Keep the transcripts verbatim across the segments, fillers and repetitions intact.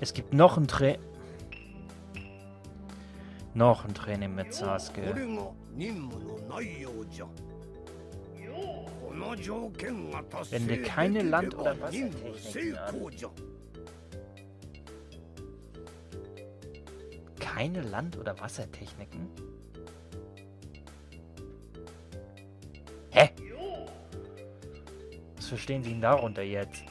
Es gibt noch ein Tra... Noch ein Training mit Sasuke. Wende keine Land- oder Wassertechniken an. Keine Land- oder Wassertechniken? Hä? Was verstehen Sie denn darunter jetzt?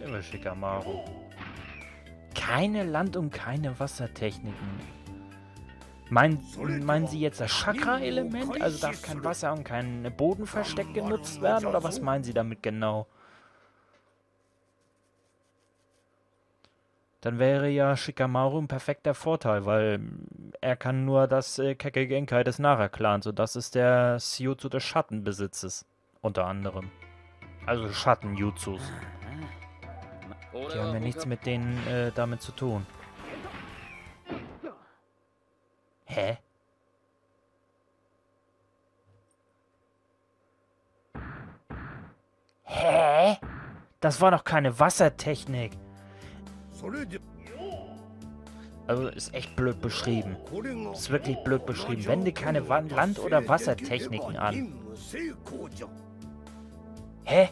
Immer Shikamaru. Keine Land- und keine Wassertechniken. Meinen, meinen Sie jetzt das Chakra-Element? Also darf kein Wasser und kein Bodenversteck genutzt werden? Oder was meinen Sie damit genau? Dann wäre ja Shikamaru ein perfekter Vorteil, weil er kann nur das äh, Kekkei Genkai des Nara-Clans. Und das ist der Jutsu des Schattenbesitzes. Unter anderem. Also Schatten-Jutsus. Die haben ja nichts mit denen äh, damit zu tun. Hä? Hä? Das war doch keine Wassertechnik. Also ist echt blöd beschrieben. Ist wirklich blöd beschrieben. Wende keine Land- oder Wassertechniken an. Hä?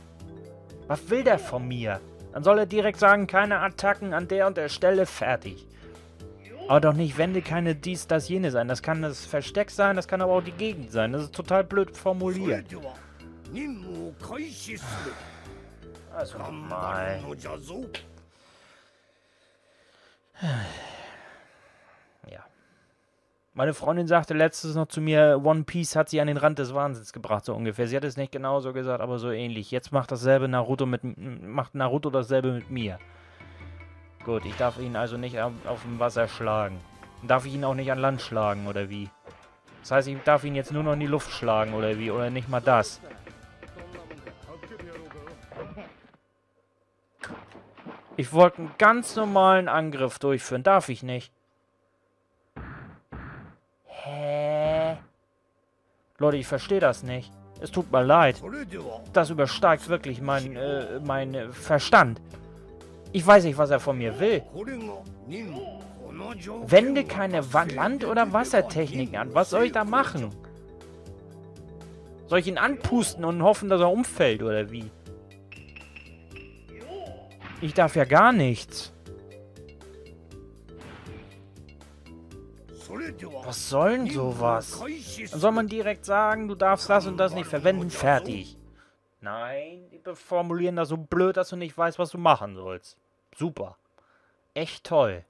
Was will der von mir? Dann soll er direkt sagen, keine Attacken an der und der Stelle, fertig. Aber doch nicht, wende keine dies, das, jene sein. Das kann das Versteck sein, das kann aber auch die Gegend sein. Das ist total blöd formuliert. Also mal. Ja. Meine Freundin sagte letztens noch zu mir, One Piece hat sie an den Rand des Wahnsinns gebracht, so ungefähr. Sie hat es nicht genauso gesagt, aber so ähnlich. Jetzt macht dasselbe Naruto mit, macht Naruto dasselbe mit mir. Gut, ich darf ihn also nicht auf, auf dem Wasser schlagen. Darf ich ihn auch nicht an Land schlagen, oder wie? Das heißt, ich darf ihn jetzt nur noch in die Luft schlagen, oder wie? Oder nicht mal das. Ich wollte einen ganz normalen Angriff durchführen. Darf ich nicht? Hä? Leute, ich verstehe das nicht. Es tut mir leid. Das übersteigt wirklich meinen äh, mein Verstand. Ich weiß nicht, was er von mir will. Wende keine Wa- Land- oder Wassertechniken an. Was soll ich da machen? Soll ich ihn anpusten und hoffen, dass er umfällt, oder wie? Ich darf ja gar nichts. Was soll denn sowas? Dann soll man direkt sagen, du darfst das und das nicht verwenden, fertig. Nein, die formulieren das so blöd, dass du nicht weißt, was du machen sollst. Super. Echt toll.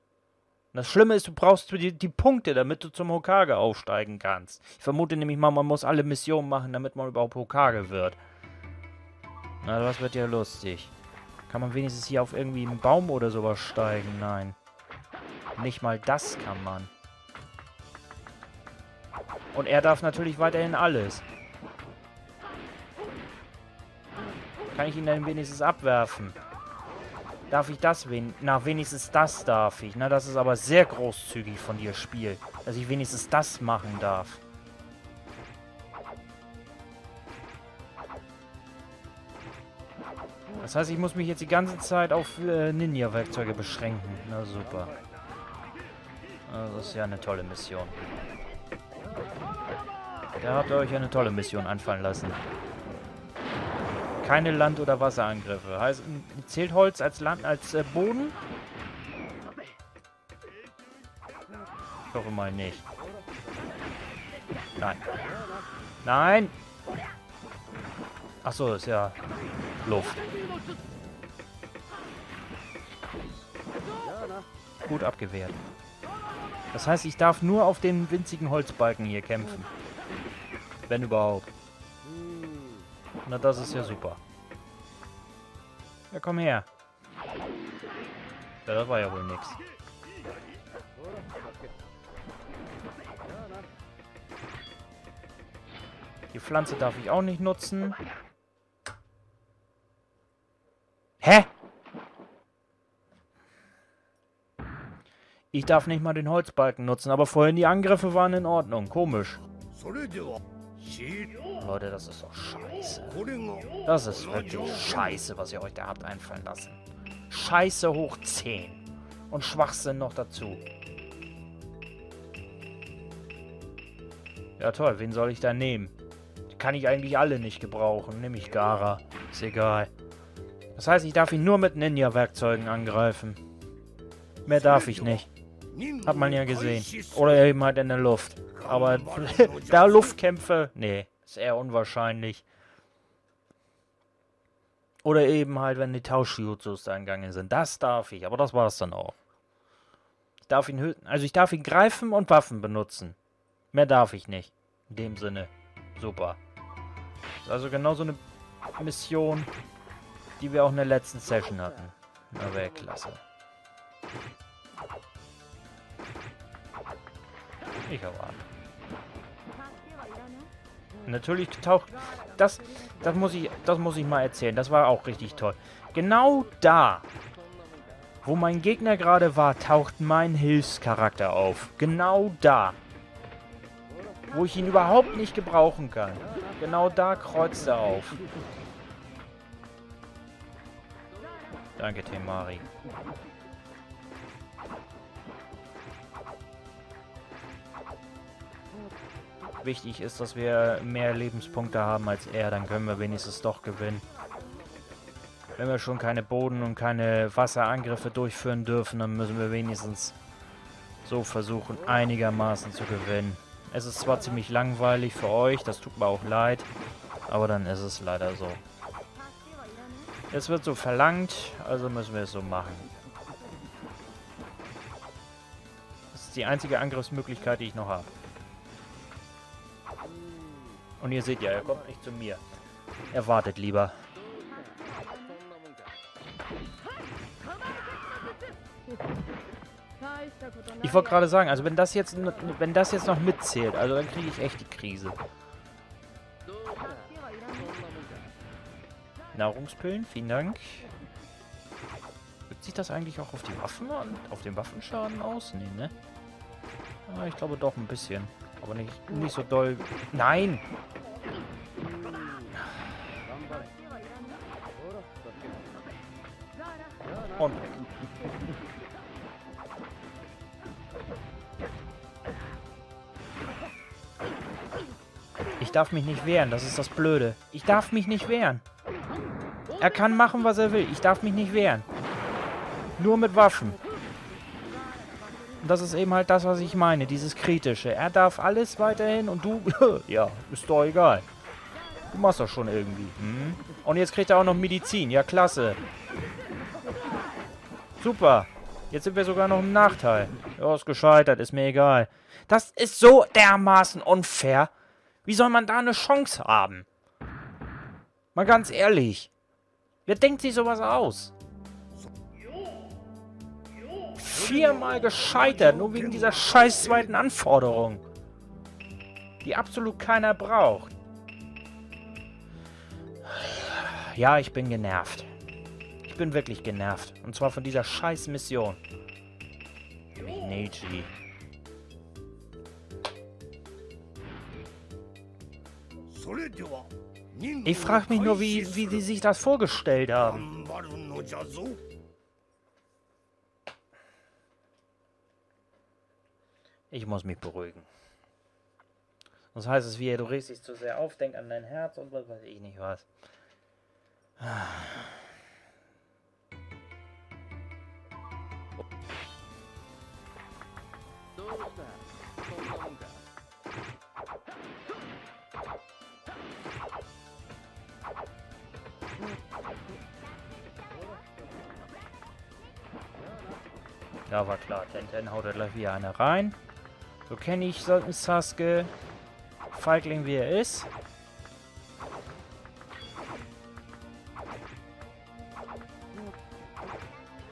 Und das Schlimme ist, du brauchst die, die Punkte, damit du zum Hokage aufsteigen kannst. Ich vermute nämlich mal, man muss alle Missionen machen, damit man überhaupt Hokage wird. Na, das wird ja lustig. Kann man wenigstens hier auf irgendwie einen Baum oder sowas steigen? Nein. Nicht mal das kann man. Und er darf natürlich weiterhin alles. Kann ich ihn dann wenigstens abwerfen? Darf ich das wen... Na, wenigstens das darf ich. Na, das ist aber sehr großzügig von dir, Spiel. Dass ich wenigstens das machen darf. Das heißt, ich muss mich jetzt die ganze Zeit auf äh, Ninja-Werkzeuge beschränken. Na, super. Also, das ist ja eine tolle Mission. Da habt ihr euch eine tolle Mission anfallen lassen. Keine Land- oder Wasserangriffe. Heißt, zählt Holz als Land, als äh, Boden? Ich hoffe mal nicht. Nein. Nein! Achso, ist ja Luft. Gut abgewehrt. Das heißt, ich darf nur auf den winzigen Holzbalken hier kämpfen. Wenn überhaupt. Na, das ist ja super. Ja, komm her. Ja, das war ja wohl nix. Die Pflanze darf ich auch nicht nutzen. Hä? Ich darf nicht mal den Holzbalken nutzen, aber vorhin die Angriffe waren in Ordnung. Komisch. Leute, das ist doch scheiße. Das ist wirklich scheiße, was ihr euch da habt einfallen lassen. Scheiße hoch zehn. Und Schwachsinn noch dazu. Ja toll, wen soll ich da nehmen? Die kann ich eigentlich alle nicht gebrauchen. Nehme ich Gaara. Ist egal. Das heißt, ich darf ihn nur mit Ninja-Werkzeugen angreifen. Mehr darf ich nicht. Hat man ja gesehen. Oder eben halt in der Luft. Aber da Luftkämpfe... Nee, ist eher unwahrscheinlich. Oder eben halt, wenn die Tauschjutsus da gegangen sind. Das darf ich, aber das war's dann auch. Ich darf ihn, also ich darf ihn greifen und Waffen benutzen. Mehr darf ich nicht. In dem Sinne. Super. Das ist also genau so eine Mission, die wir auch in der letzten Session hatten. Na, wäre klasse. Ich habe Ahnung. Natürlich taucht... Das, das, muss ich, das muss ich mal erzählen. Das war auch richtig toll. Genau da, wo mein Gegner gerade war, taucht mein Hilfscharakter auf. Genau da. Wo ich ihn überhaupt nicht gebrauchen kann. Genau da kreuzt er auf. Danke, Temari. Wichtig ist, dass wir mehr Lebenspunkte haben als er, dann können wir wenigstens doch gewinnen. Wenn wir schon keine Boden- und keine Wasserangriffe durchführen dürfen, dann müssen wir wenigstens so versuchen, einigermaßen zu gewinnen. Es ist zwar ziemlich langweilig für euch, das tut mir auch leid, aber dann ist es leider so. Es wird so verlangt, also müssen wir es so machen. Das ist die einzige Angriffsmöglichkeit, die ich noch habe. Und ihr seht ja, er kommt nicht zu mir. Er wartet lieber. Ich wollte gerade sagen, also wenn das jetzt wenn das jetzt noch mitzählt, also dann kriege ich echt die Krise. Nahrungspillen, vielen Dank. Sieht das eigentlich auch auf die Waffen an? Auf den Waffenschaden aus? Nee, ne? Ah, ich glaube doch ein bisschen. Aber nicht, nicht so doll. Nein! Und weg. Ich darf mich nicht wehren, das ist das Blöde. Ich darf mich nicht wehren. Er kann machen, was er will. Ich darf mich nicht wehren. Nur mit Waffen. Und das ist eben halt das, was ich meine, dieses Kritische. Er darf alles weiterhin und du, ja, ist doch egal. Du machst das schon irgendwie. Hm? Und jetzt kriegt er auch noch Medizin. Ja, klasse. Super. Jetzt sind wir sogar noch im Nachteil. Ja, ist gescheitert, ist mir egal. Das ist so dermaßen unfair. Wie soll man da eine Chance haben? Mal ganz ehrlich. Wer denkt sich sowas aus? Viermal gescheitert, nur wegen dieser scheiß zweiten Anforderung. Die absolut keiner braucht. Ja, ich bin genervt. Ich bin wirklich genervt. Und zwar von dieser scheiß Mission. Nämlich Neji. Ich frage mich nur, wie, wie die sich das vorgestellt haben. Ich muss mich beruhigen. Das heißt es wieder, du regst dich zu sehr auf, denk an dein Herz und was weiß ich nicht was. Ja, war klar. Tenten haut er gleich wieder eine rein. So kenne ich Sasuke, Feigling wie er ist.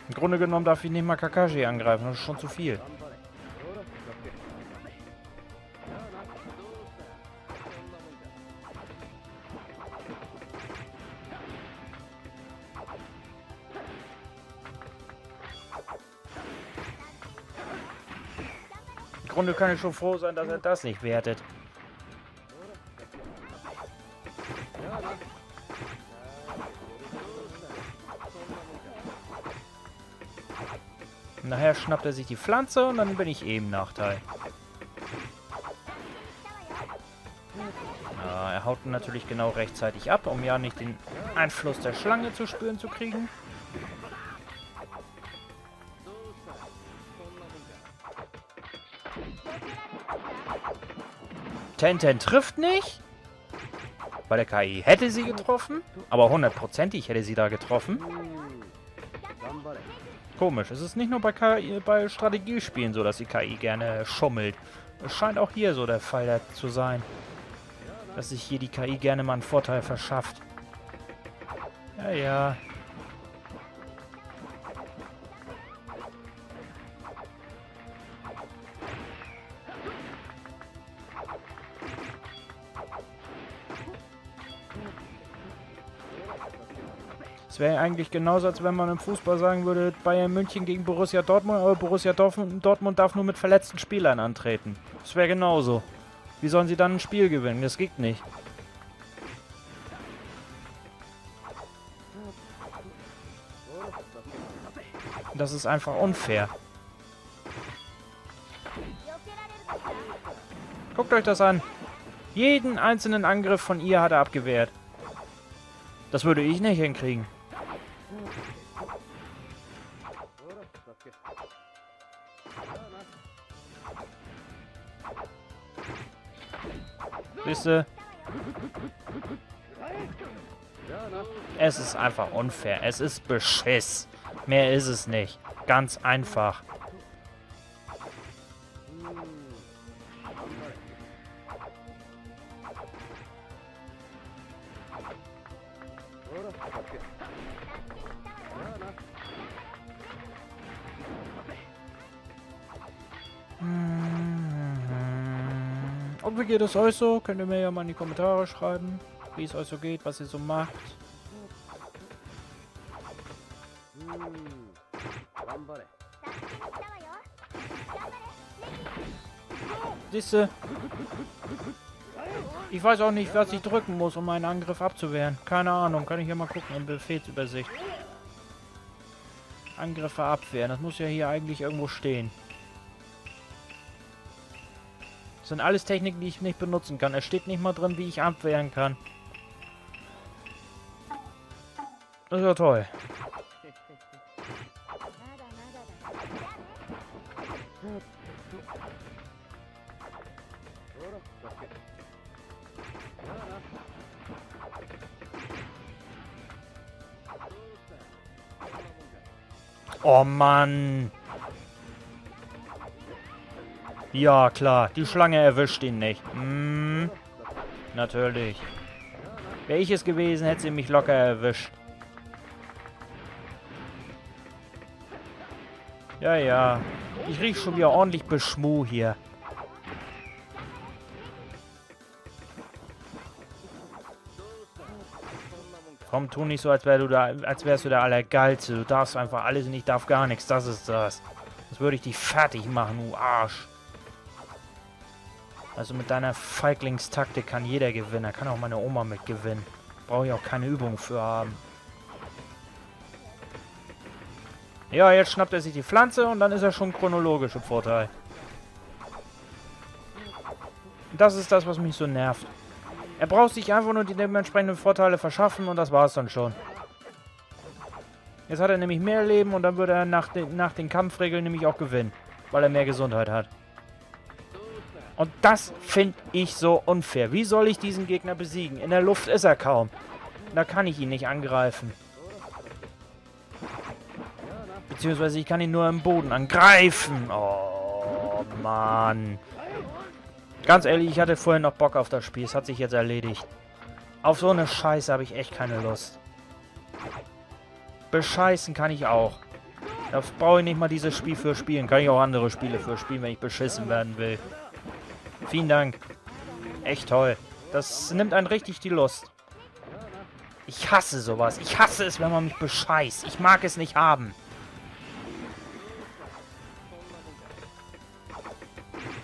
Im Grunde genommen darf ich nicht mal Kakashi angreifen, das ist schon zu viel. Im Grunde kann ich schon froh sein, dass er das nicht wertet. Nachher schnappt er sich die Pflanze und dann bin ich eh im Nachteil. Ja, er haut natürlich genau rechtzeitig ab, um ja nicht den Einfluss der Schlange zu spüren zu kriegen. Tenten trifft nicht. Bei der K I hätte sie getroffen, aber hundertprozentig hätte sie da getroffen. Komisch, es ist nicht nur bei, K I, bei Strategiespielen so, dass die K I gerne schummelt. Es scheint auch hier so der Fall zu sein, dass sich hier die K I gerne mal einen Vorteil verschafft. Ja, ja. Es wäre eigentlich genauso, als wenn man im Fußball sagen würde, Bayern München gegen Borussia Dortmund, aber Borussia Dortmund darf nur mit verletzten Spielern antreten. Es wäre genauso. Wie sollen sie dann ein Spiel gewinnen? Das geht nicht. Das ist einfach unfair. Guckt euch das an. Jeden einzelnen Angriff von ihr hat er abgewehrt. Das würde ich nicht hinkriegen. Wisst ihr? Es ist einfach unfair. Es ist Beschiss. Mehr ist es nicht. Ganz einfach. Und wie geht es euch so? Könnt ihr mir ja mal in die Kommentare schreiben, wie es euch so geht, was ihr so macht. Siehste? Ich weiß auch nicht, was ich drücken muss, um meinen Angriff abzuwehren. Keine Ahnung, kann ich ja mal gucken in Befehlsübersicht. Angriffe abwehren, das muss ja hier eigentlich irgendwo stehen. Das sind alles Techniken, die ich nicht benutzen kann. Es steht nicht mal drin, wie ich abwehren kann. Das ist ja toll. Oh Mann. Ja, klar. Die Schlange erwischt ihn nicht. Hm, natürlich. Wäre ich es gewesen, hätte sie mich locker erwischt. Ja, ja. Ich rieche schon wieder ordentlich Beschmuh hier. Komm, tu nicht so, als, wär du da, als wärst du der Allergeilste. Du darfst einfach alles und ich darf gar nichts. Das ist das. Das würde ich dich fertig machen, du Arsch. Also mit deiner Feiglingstaktik kann jeder gewinnen. Da kann auch meine Oma mit gewinnen. Brauche ich auch keine Übung für haben. Ja, jetzt schnappt er sich die Pflanze und dann ist er schon chronologisch im Vorteil. Das ist das, was mich so nervt. Er braucht sich einfach nur die dementsprechenden Vorteile verschaffen und das war's dann schon. Jetzt hat er nämlich mehr Leben und dann würde er nach den, nach den Kampfregeln nämlich auch gewinnen, weil er mehr Gesundheit hat. Und das finde ich so unfair. Wie soll ich diesen Gegner besiegen? In der Luft ist er kaum. Da kann ich ihn nicht angreifen. Beziehungsweise ich kann ihn nur im Boden angreifen. Oh, Mann. Ganz ehrlich, ich hatte vorhin noch Bock auf das Spiel. Es hat sich jetzt erledigt. Auf so eine Scheiße habe ich echt keine Lust. Bescheißen kann ich auch. Da brauche ich nicht mal dieses Spiel für spielen. Kann ich auch andere Spiele für spielen, wenn ich beschissen werden will. Vielen Dank. Echt toll. Das nimmt einen richtig die Lust. Ich hasse sowas. Ich hasse es, wenn man mich bescheißt. Ich mag es nicht haben.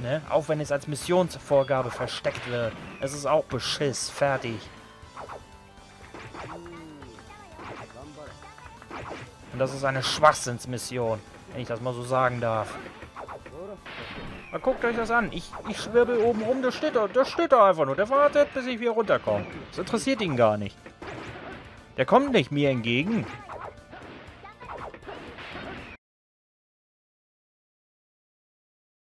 Ne? Auch wenn es als Missionsvorgabe versteckt wird. Es ist auch Beschiss. Fertig. Und das ist eine Schwachsinnsmission. Wenn ich das mal so sagen darf. Na, guckt euch das an. Ich, ich schwirbel oben rum. Das steht da. Das steht da einfach nur. Der wartet, bis ich wieder runterkomme. Das interessiert ihn gar nicht. Der kommt nicht mir entgegen.